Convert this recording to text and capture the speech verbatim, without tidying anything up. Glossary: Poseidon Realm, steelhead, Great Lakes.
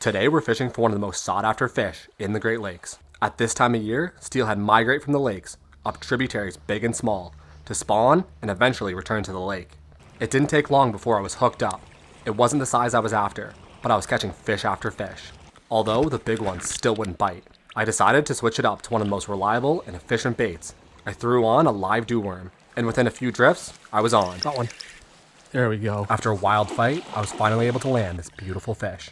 Today we're fishing for one of the most sought-after fish in the Great Lakes. At this time of year, steelhead migrate from the lakes up tributaries big and small to spawn and eventually return to the lake. It didn't take long before I was hooked up. It wasn't the size I was after, but I was catching fish after fish. Although the big ones still wouldn't bite, I decided to switch it up to one of the most reliable and efficient baits. I threw on a live dew worm, and within a few drifts, I was on. Got one. There we go. After a wild fight, I was finally able to land this beautiful fish.